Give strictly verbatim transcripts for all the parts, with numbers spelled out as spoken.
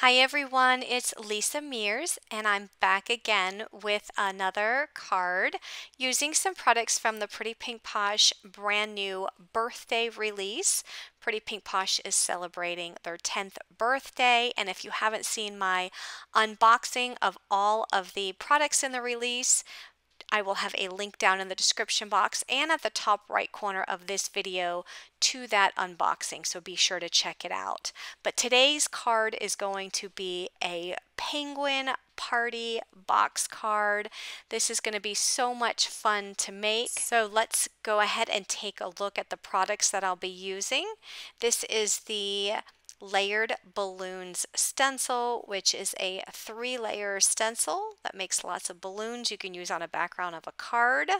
Hi everyone, it's Lisa Mears and I'm back again with another card using some products from the Pretty Pink Posh brand new birthday release. Pretty Pink Posh is celebrating their tenth birthday, and if you haven't seen my unboxing of all of the products in the release, I will have a link down in the description box and at the top right corner of this video to that unboxing, so be sure to check it out. But today's card is going to be a penguin party box card. This is going to be so much fun to make. So let's go ahead and take a look at the products that I'll be using. This is the Layered Balloons stencil, which is a three layer stencil that makes lots of balloons you can use on a background of a card.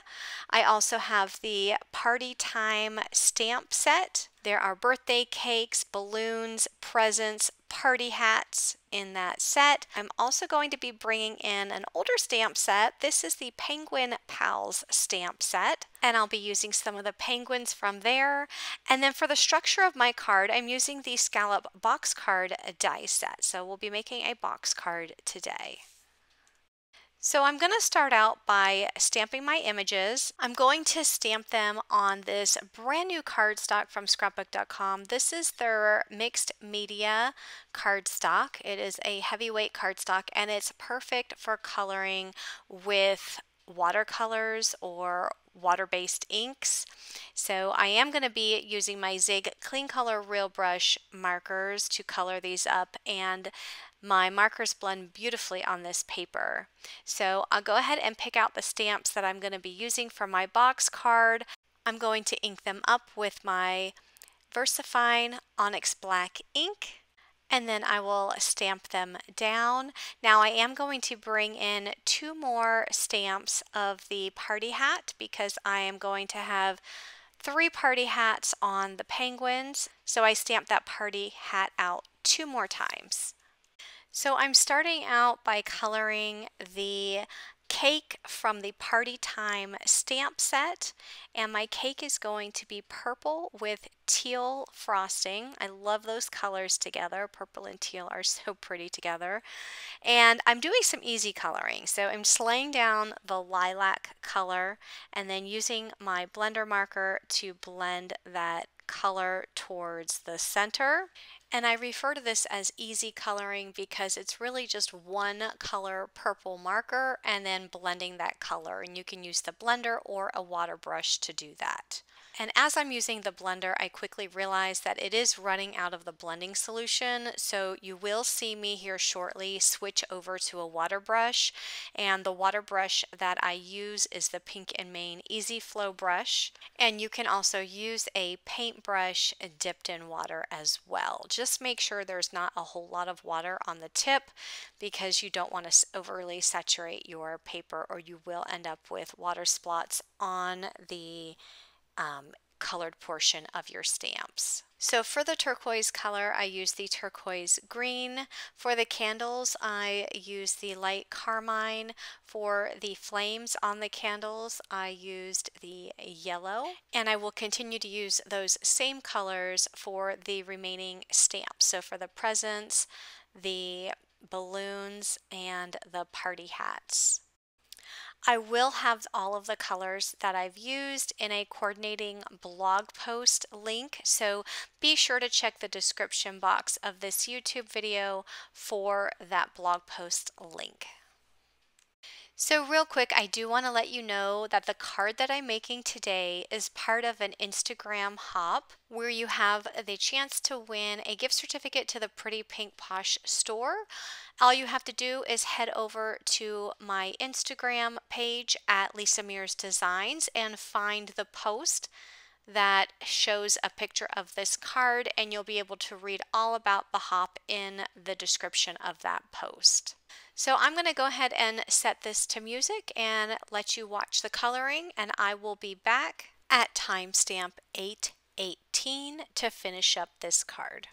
I also have the Party Time stamp set. There are birthday cakes, balloons, presents, party hats in that set. I'm also going to be bringing in an older stamp set. This is the Penguin Pals stamp set, and I'll be using some of the penguins from there. And then for the structure of my card, I'm using the Scallop box card die set. So we'll be making a box card today. So I'm going to start out by stamping my images. I'm going to stamp them on this brand new cardstock from scrapbook dot com. This is their mixed media cardstock. It is a heavyweight cardstock and it's perfect for coloring with watercolors or water-based inks. So I am going to be using my Zig Clean Color Real Brush markers to color these up, and my markers blend beautifully on this paper. So I'll go ahead and pick out the stamps that I'm going to be using for my box card. I'm going to ink them up with my VersaFine Onyx Black ink, and then I will stamp them down. Now I am going to bring in two more stamps of the party hat because I am going to have three party hats on the penguins. So I stamped that party hat out two more times. So I'm starting out by coloring the cake from the Party Time stamp set, and my cake is going to be purple with teal frosting. I love those colors together. Purple and teal are so pretty together. And I'm doing some easy coloring. So I'm slaying down the lilac color and then using my blender marker to blend that color towards the center. And I refer to this as easy coloring because it's really just one color purple marker and then blending that color, and you can use the blender or a water brush to do that. And as I'm using the blender, I quickly realized that it is running out of the blending solution, so you will see me here shortly switch over to a water brush, and the water brush that I use is the Pink and Main Easy Flow brush, and you can also use a paintbrush dipped in water as well. Just make sure there's not a whole lot of water on the tip because you don't want to overly saturate your paper or you will end up with water spots on the Um, colored portion of your stamps. So for the turquoise color, I use the turquoise green. For the candles, I use the light carmine. For the flames on the candles, I used the yellow. And I will continue to use those same colors for the remaining stamps. So for the presents, the balloons, and the party hats. I will have all of the colors that I've used in a coordinating blog post link, so be sure to check the description box of this YouTube video for that blog post link. So real quick, I do want to let you know that the card that I'm making today is part of an Instagram hop where you have the chance to win a gift certificate to the Pretty Pink Posh store. All you have to do is head over to my Instagram page at Lisa Mears Designs and find the post that shows a picture of this card, and you'll be able to read all about the hop in the description of that post. So I'm going to go ahead and set this to music and let you watch the coloring, and I will be back at timestamp eight eighteen to finish up this card.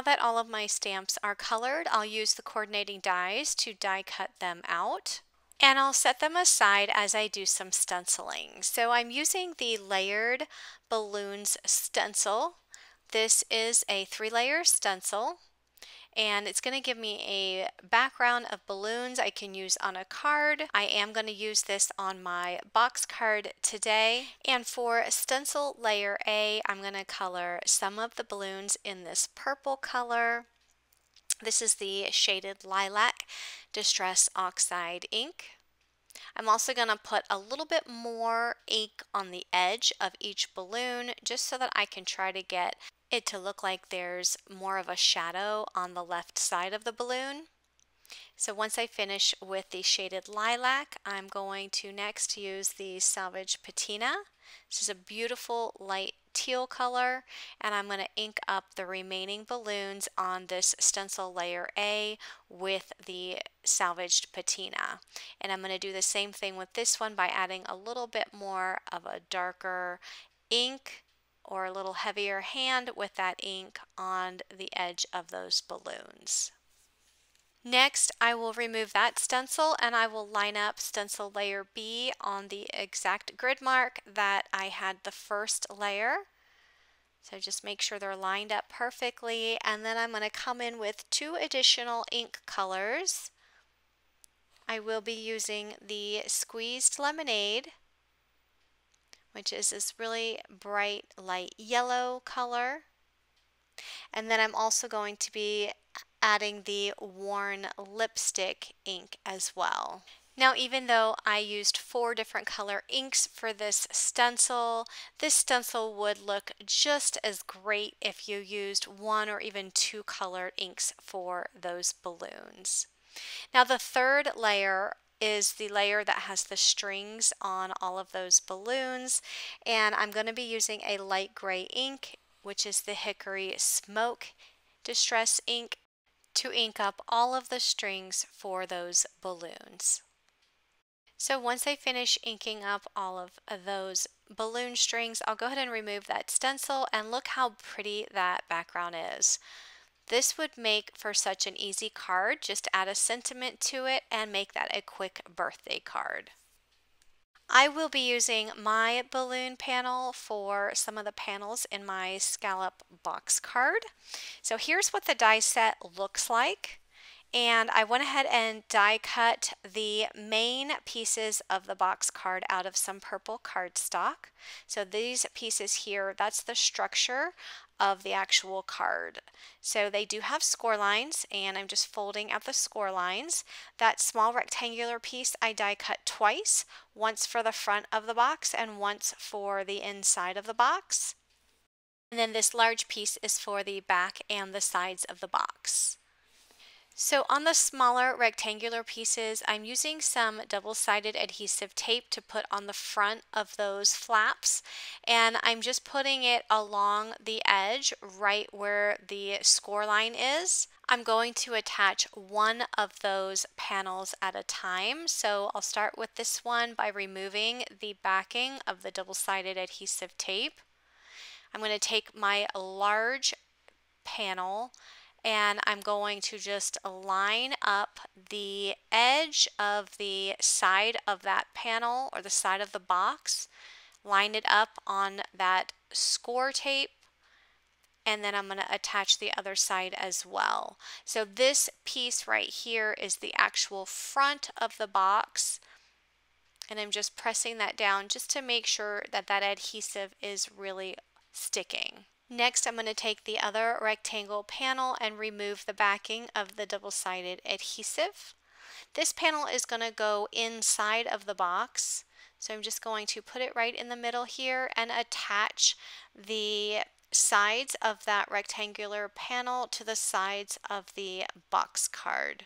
now that all of my stamps are colored, I'll use the coordinating dies to die cut them out. And I'll set them aside as I do some stenciling. So I'm using the Layered Balloons stencil. This is a three-layer stencil, and it's going to give me a background of balloons I can use on a card. I am going to use this on my box card today. And for stencil layer A, I'm going to color some of the balloons in this purple color. This is the shaded Lilac Distress Oxide ink. I'm also going to put a little bit more ink on the edge of each balloon just so that I can try to get it to look like there's more of a shadow on the left side of the balloon. So once I finish with the shaded Lilac, I'm going to next use the Salvaged Patina. This is a beautiful light teal color, and I'm going to ink up the remaining balloons on this stencil layer A with the Salvaged Patina. And I'm going to do the same thing with this one by adding a little bit more of a darker ink or a little heavier hand with that ink on the edge of those balloons. Next, I will remove that stencil and I will line up stencil layer B on the exact grid mark that I had the first layer. So just make sure they're lined up perfectly, and then I'm going to come in with two additional ink colors. I will be using the Squeezed Lemonade, which is this really bright light yellow color. And then I'm also going to be adding the Worn Lipstick ink as well. Now, even though I used four different color inks for this stencil, this stencil would look just as great if you used one or even two colored inks for those balloons. Now, the third layer is the layer that has the strings on all of those balloons, and I'm going to be using a light gray ink, which is the Hickory Smoke Distress ink, to ink up all of the strings for those balloons. So once I finish inking up all of those balloon strings, I'll go ahead and remove that stencil, and look how pretty that background is. This would make for such an easy card. Just add a sentiment to it and make that a quick birthday card. I will be using my balloon panel for some of the panels in my scallop box card. So here's what the die set looks like. And I went ahead and die cut the main pieces of the box card out of some purple cardstock. So these pieces here, that's the structure of the actual card. So they do have score lines, and I'm just folding out the score lines. That small rectangular piece I die cut twice, once for the front of the box and once for the inside of the box. And then this large piece is for the back and the sides of the box. So on the smaller rectangular pieces, I'm using some double-sided adhesive tape to put on the front of those flaps, and I'm just putting it along the edge right where the score line is. I'm going to attach one of those panels at a time. So I'll start with this one by removing the backing of the double-sided adhesive tape. I'm going to take my large panel, and I'm going to just line up the edge of the side of that panel or the side of the box, line it up on that score tape, and then I'm going to attach the other side as well. So this piece right here is the actual front of the box, and I'm just pressing that down just to make sure that that adhesive is really sticking. Next, I'm going to take the other rectangle panel and remove the backing of the double-sided adhesive. This panel is going to go inside of the box, so I'm just going to put it right in the middle here and attach the sides of that rectangular panel to the sides of the box card.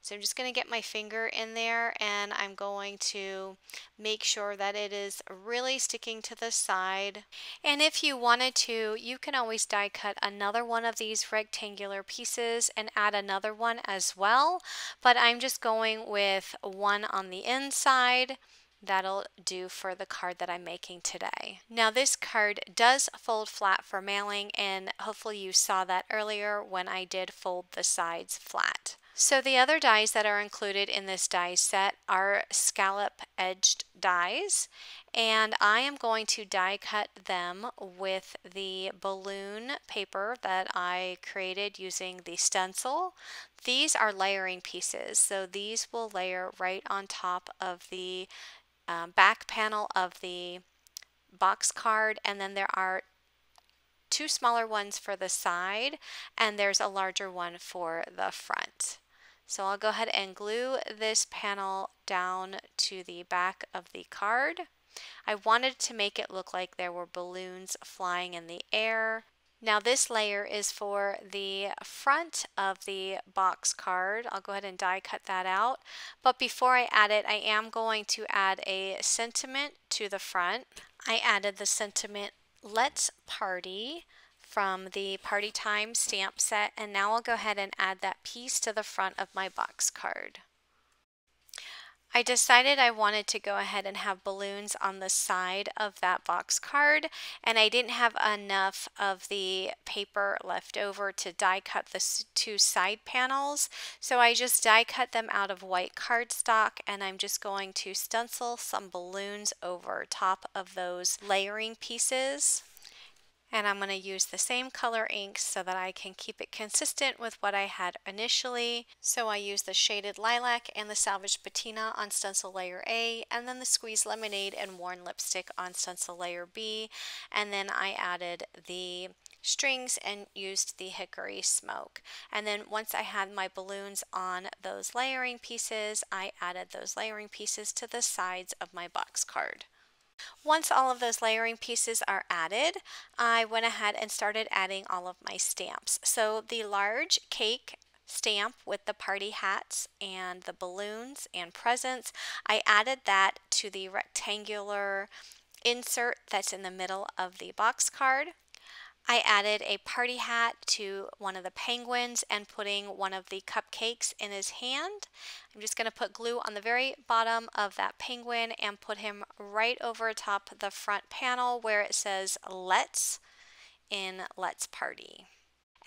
So I'm just going to get my finger in there, and I'm going to make sure that it is really sticking to the side. And if you wanted to, you can always die cut another one of these rectangular pieces and add another one as well. But I'm just going with one on the inside That'll do for the card that I'm making today. Now this card does fold flat for mailing, and hopefully you saw that earlier when I did fold the sides flat. So the other dies that are included in this die set are scallop edged dies, and I am going to die cut them with the balloon paper that I created using the stencil. These are layering pieces, so these will layer right on top of the um, back panel of the box card, and then there are two smaller ones for the side, and there's a larger one for the front. So I'll go ahead and glue this panel down to the back of the card. I wanted to make it look like there were balloons flying in the air. Now this layer is for the front of the box card. I'll go ahead and die cut that out. But before I add it, I am going to add a sentiment to the front. I added the sentiment, "Let's Party," from the Party Time stamp set, and now I'll go ahead and add that piece to the front of my box card. I decided I wanted to go ahead and have balloons on the side of that box card, and I didn't have enough of the paper left over to die cut the two side panels, so I just die cut them out of white cardstock, and I'm just going to stencil some balloons over top of those layering pieces. And I'm going to use the same color ink so that I can keep it consistent with what I had initially. So I use the shaded lilac and the salvaged patina on stencil layer A, and then the squeezed lemonade and worn lipstick on stencil layer B, and then I added the strings and used the hickory smoke. And then once I had my balloons on those layering pieces, I added those layering pieces to the sides of my box card. Once all of those layering pieces are added, I went ahead and started adding all of my stamps. So the large cake stamp with the party hats and the balloons and presents, I added that to the rectangular insert that's in the middle of the box card. I added a party hat to one of the penguins and putting one of the cupcakes in his hand. I'm just going to put glue on the very bottom of that penguin and put him right over top the front panel where it says "Let's" in "Let's Party."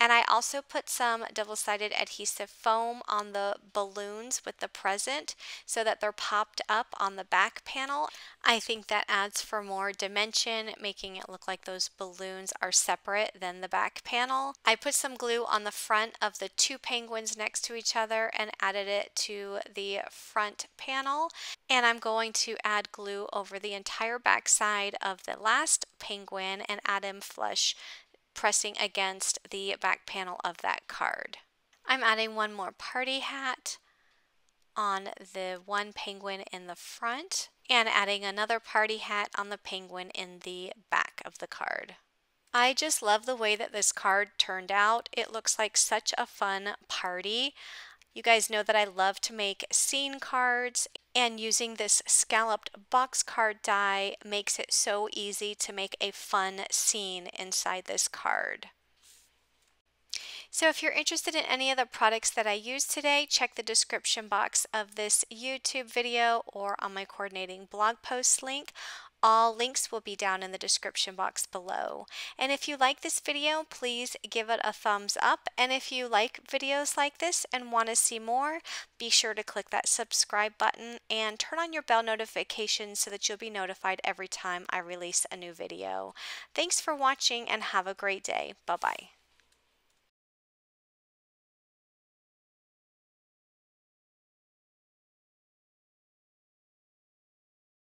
And I also put some double-sided adhesive foam on the balloons with the present so that they're popped up on the back panel. I think that adds for more dimension, making it look like those balloons are separate than the back panel. I put some glue on the front of the two penguins next to each other and added it to the front panel. And I'm going to add glue over the entire back side of the last penguin and add him flush, pressing against the back panel of that card. I'm adding one more party hat on the one penguin in the front and adding another party hat on the penguin in the back of the card. I just love the way that this card turned out. It looks like such a fun party. You guys know that I love to make scene cards, and using this scalloped box card die makes it so easy to make a fun scene inside this card. So if you're interested in any of the products that I used today, check the description box of this YouTube video or on my coordinating blog post link. All links will be down in the description box below. And if you like this video, please give it a thumbs up. And if you like videos like this and want to see more, be sure to click that subscribe button and turn on your bell notifications so that you'll be notified every time I release a new video. Thanks for watching and have a great day. Bye-bye.